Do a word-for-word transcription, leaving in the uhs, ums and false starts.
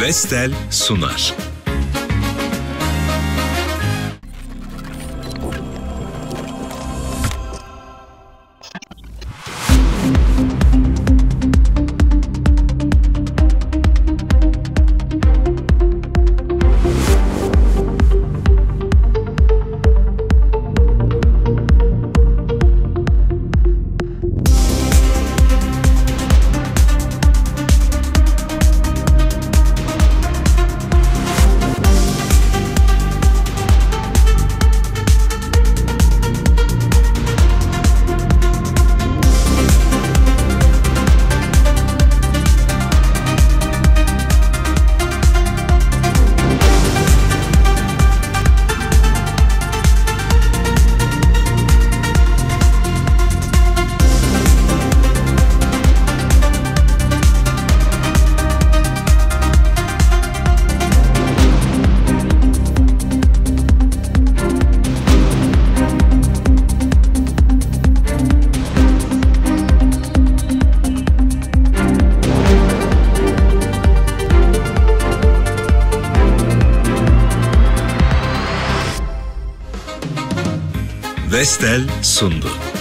Vestel sunar. VESTEL sundu.